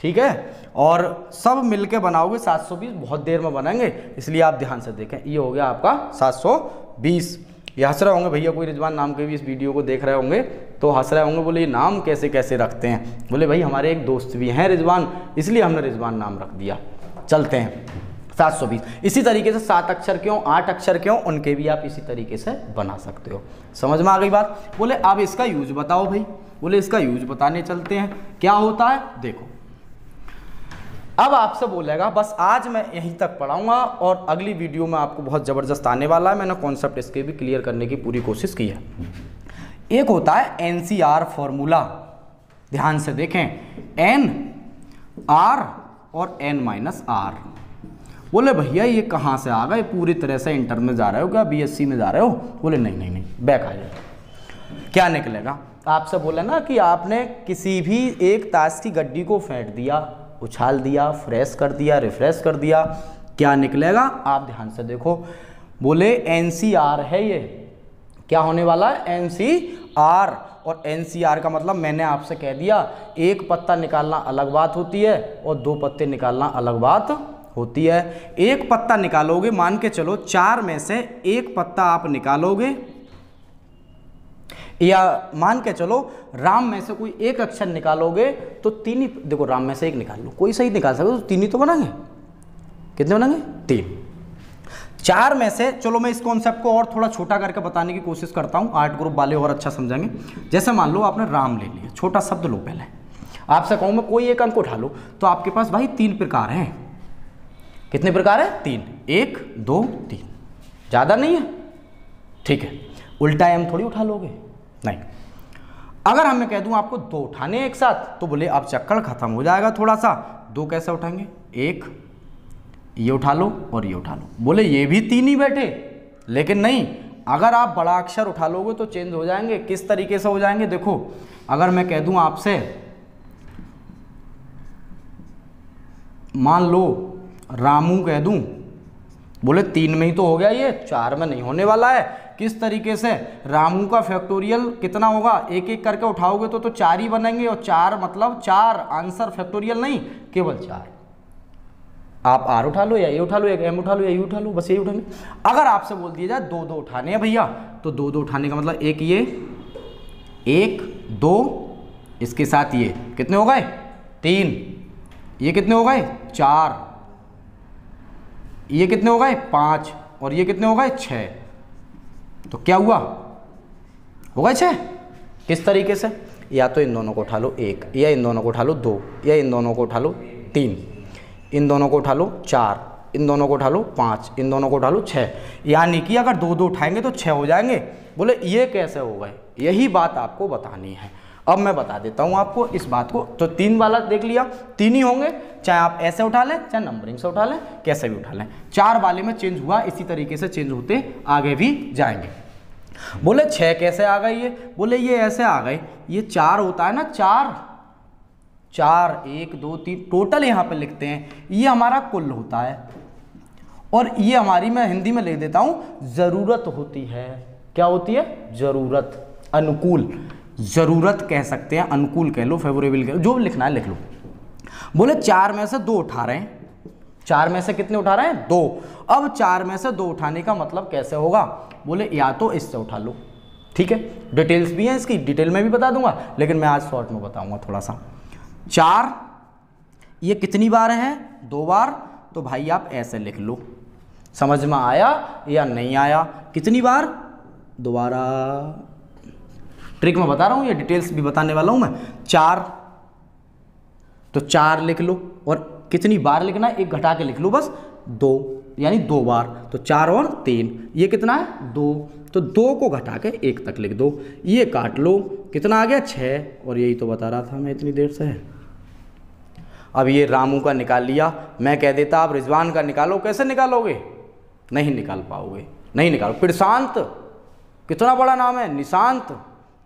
ठीक है, और सब मिलके बनाओगे सात सौ बीस, बहुत देर में बनाएंगे, इसलिए आप ध्यान से देखें। ये हो गया आपका सात सौ बीस। ये हंस रहे होंगे भैया, कोई रिजवान नाम के भी इस वीडियो को देख रहे होंगे तो हंस रहे होंगे, बोले ये नाम कैसे कैसे रखते हैं। बोले भाई हमारे एक दोस्त भी हैं रिजवान, इसलिए हमने रिजवान नाम रख दिया। चलते हैं सात सौ बीस। इसी तरीके से सात अक्षर के हों, आठ अक्षर के हों, उनके भी आप इसी तरीके से बना सकते हो। समझ में आ गई बात? बोले आप इसका यूज बताओ भाई। बोले इसका यूज बताने चलते हैं, क्या होता है देखो। अब आपसे बोलेगा, बस आज मैं यहीं तक पढ़ाऊंगा और अगली वीडियो में आपको बहुत ज़बरदस्त आने वाला है। मैंने कॉन्सेप्ट इसके भी क्लियर करने की पूरी कोशिश की है। एक होता है एन सी आर फॉर्मूला, ध्यान से देखें, एन आर और एन माइनस आर। बोले भैया ये कहाँ से आ गए, पूरी तरह से इंटर में जा रहे हो क्या, बी एस सी में जा रहे हो? बोले नहीं नहीं नहीं, बैक आ जाए। क्या निकलेगा? आपसे बोला ना कि आपने किसी भी एक ताश की गड्डी को फेंक दिया, उछाल दिया, फ्रेश कर दिया, रिफ्रेश कर दिया, क्या निकलेगा आप ध्यान से देखो। बोले एन सी आर है ये, क्या होने वाला है? N C R. और एन सी आर का मतलब मैंने आपसे कह दिया, एक पत्ता निकालना अलग बात होती है और दो पत्ते निकालना अलग बात होती है। एक पत्ता निकालोगे, मान के चलो चार में से एक पत्ता आप निकालोगे, या मान के चलो राम में से कोई एक अक्षर निकालोगे तो तीन ही, देखो राम में से एक निकाल लो, कोई सही निकाल सकते हो तो तीन ही तो बनाएंगे। कितने बनाएंगे? तीन। चार में से, चलो मैं इस कॉन्सेप्ट को और थोड़ा छोटा करके बताने की कोशिश करता हूँ, आर्ट ग्रुप वाले और अच्छा समझेंगे। जैसे मान लो आपने राम ले लिया, छोटा शब्द लो, पहले आपसे कहूँ मैं कोई एक अंक उठा लो, तो आपके पास भाई तीन प्रकार हैं। कितने प्रकार हैं? तीन, एक दो तीन, ज़्यादा नहीं है, ठीक है। उल्टा एम थोड़ी उठा लोगे, नहीं। अगर हमें कह दूं आपको दो उठाने एक साथ, तो बोले आप चक्कर खत्म हो जाएगा थोड़ा सा। दो कैसे उठाएंगे? एक ये उठा लो और ये उठा लो, बोले ये भी तीन ही बैठे। लेकिन नहीं, अगर आप बड़ा अक्षर उठा लोगे तो चेंज हो जाएंगे। किस तरीके से हो जाएंगे? देखो, अगर मैं कह दूं आपसे, मान लो रामू कह दूं, बोले तीन में ही तो हो गया, ये चार में नहीं होने वाला है। किस तरीके से? रामू का फैक्टोरियल कितना होगा, एक एक करके उठाओगे तो तो चार ही बनेंगे, और चार मतलब चार आंसर, फैक्टोरियल नहीं, केवल चार। आप आर उठा लो या ए उठा लो या एम उठा लो या यू उठा लो, बस यही उठाएंगे। अगर आपसे बोल दिया जाए दो दो उठाने हैं भैया, तो दो दो उठाने का मतलब एक ये, एक दो, इसके साथ ये कितने हो गए? तीन। ये कितने हो गए? चार। ये कितने हो गए? पाँच। और ये कितने हो गए? छः। तो क्या हुआ? हो गए छः। किस तरीके से? या तो इन दोनों को उठा लो एक, या इन दोनों को उठा लो दो, या इन दोनों को उठा लो तीन, इन दोनों को उठा लो चार, इन दोनों को उठा लो पाँच, इन दोनों को उठा लो छः। यानी कि अगर दो दो उठाएंगे तो छः हो जाएंगे। बोले ये कैसे हो गए? यही बात आपको बतानी है। अब मैं बता देता हूँ आपको इस बात को। तो तीन वाला देख लिया, तीन ही होंगे, चाहे आप ऐसे उठा लें, चाहे नंबरिंग से उठा लें, कैसे भी उठा लें। चार वाले में चेंज हुआ, इसी तरीके से चेंज होते आगे भी जाएंगे। बोले छः कैसे आ गए ये? बोले ये ऐसे आ गए, ये चार होता है ना, चार चार एक दो तीन टोटल यहाँ पे लिखते हैं, ये हमारा कुल होता है। और ये हमारी, मैं हिंदी में लिख देता हूँ, ज़रूरत होती है। क्या होती है? ज़रूरत, अनुकूल, ज़रूरत कह सकते हैं, अनुकूल कह लो, फेवरेबल कह लो, जो भी लिखना है लिख लो। बोले चार में से दो उठा रहे हैं, चार में से कितने उठा रहे हैं? दो। अब चार में से दो उठाने का मतलब कैसे होगा? बोले या तो इससे उठा लो, ठीक है, डिटेल्स भी हैं इसकी, डिटेल में भी बता दूंगा, लेकिन मैं आज शॉर्ट में बताऊंगा थोड़ा सा। चार ये कितनी बार है? दो बार। तो भाई आप ऐसे लिख लो, समझ में आया या नहीं आया? कितनी बार? दोबारा ट्रिक में बता रहा हूँ, ये डिटेल्स भी बताने वाला हूँ मैं। चार, तो चार लिख लो, और कितनी बार लिखना है? एक घटा के लिख लो बस, दो, यानी दो बार। तो चार और तीन, ये कितना है? दो। तो दो को घटा के एक तक लिख दो, ये काट लो, कितना आ गया? छः। और यही तो बता रहा था मैं इतनी देर से। अब ये रामू का निकाल लिया, मैं कह देता आप रिजवान का निकालो, कैसे निकालोगे? नहीं निकाल पाओगे, नहीं निकालो। प्रशांत कितना बड़ा नाम है, निशांत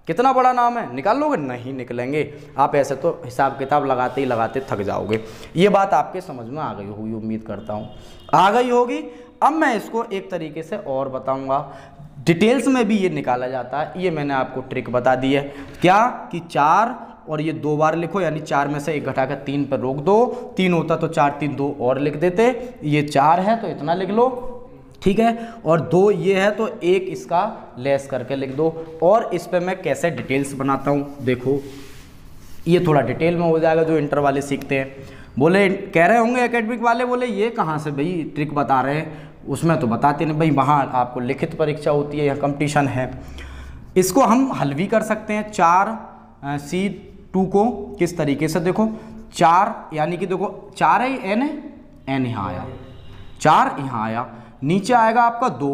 कितना बड़ा नाम है, निकाल लोगे? नहीं निकलेंगे आप। ऐसे तो हिसाब किताब लगाते ही लगाते थक जाओगे। ये बात आपके समझ में आ गई होगी, उम्मीद करता हूँ आ गई होगी। अब मैं इसको एक तरीके से और बताऊँगा, डिटेल्स में भी ये निकाला जाता है। ये मैंने आपको ट्रिक बता दी है, क्या कि चार और ये दो बार लिखो, यानी चार में से एक घटा कर तीन पर रोक दो, तीन होता तो चार तीन दो और लिख देते, ये चार है तो इतना लिख लो, ठीक है। और दो ये है तो एक इसका लेस करके लिख दो। और इस पर मैं कैसे डिटेल्स बनाता हूँ, देखो ये थोड़ा डिटेल में हो जाएगा जो इंटर वाले सीखते हैं। बोले कह रहे होंगे एकेडमिक वाले, बोले ये कहाँ से भाई ट्रिक बता रहे हैं, उसमें तो बताते नहीं भाई, वहाँ आपको लिखित परीक्षा होती है या कंपटीशन है। इसको हम हल भी कर सकते हैं। चार सी टू को किस तरीके से, देखो चार, यानी कि देखो चार है, एन है, एन यहाँ आया, चार यहाँ आया, नीचे आएगा आपका दो,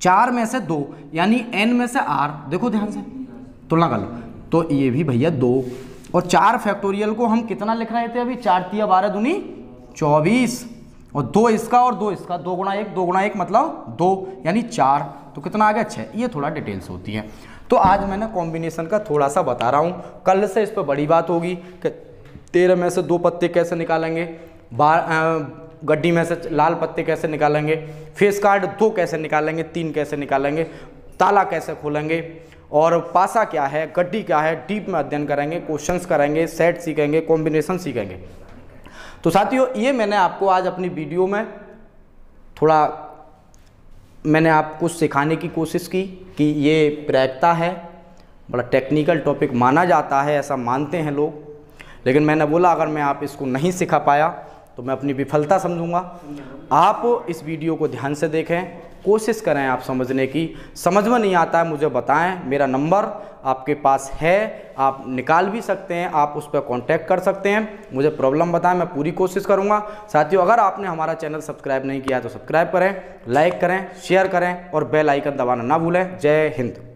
चार में से दो, यानी एन में से आर, देखो ध्यान से तुलना कर लो, तो ये भी भैया दो। और चार फैक्टोरियल को हम कितना लिख रहे थे अभी? चार तिया बारह दूनी चौबीस, और दो इसका और दो इसका, दो गुणा एक, दो गुणा एक मतलब दो, यानी चार, तो कितना आ गया? छः। ये थोड़ा डिटेल्स होती है। तो आज मैंने कॉम्बिनेशन का थोड़ा सा बता रहा हूँ, कल से इस पर बड़ी बात होगी कि तेरह में से दो पत्ते कैसे निकालेंगे, बारह गड्डी में से लाल पत्ते कैसे निकालेंगे, फेस कार्ड दो कैसे निकालेंगे, तीन कैसे निकालेंगे, ताला कैसे खोलेंगे, और पासा क्या है, गड्डी क्या है, डीप में अध्ययन करेंगे, क्वेश्चंस करेंगे, सेट सीखेंगे, कॉम्बिनेशन सीखेंगे। तो साथियों ये मैंने आपको आज अपनी वीडियो में थोड़ा मैंने आपको सिखाने की कोशिश की कि ये प्रैक्टिस है, बड़ा टेक्निकल टॉपिक माना जाता है, ऐसा मानते हैं लोग, लेकिन मैंने बोला अगर मैं आप इसको नहीं सिखा पाया तो मैं अपनी विफलता समझूंगा। आप इस वीडियो को ध्यान से देखें, कोशिश करें आप समझने की, समझ में नहीं आता है मुझे बताएं, मेरा नंबर आपके पास है, आप निकाल भी सकते हैं, आप उस पर कांटेक्ट कर सकते हैं, मुझे प्रॉब्लम बताएं, मैं पूरी कोशिश करूंगा। साथियों अगर आपने हमारा चैनल सब्सक्राइब नहीं किया तो सब्सक्राइब करें, लाइक करें, शेयर करें और बेल आइकन दबाना ना भूलें। जय हिंद।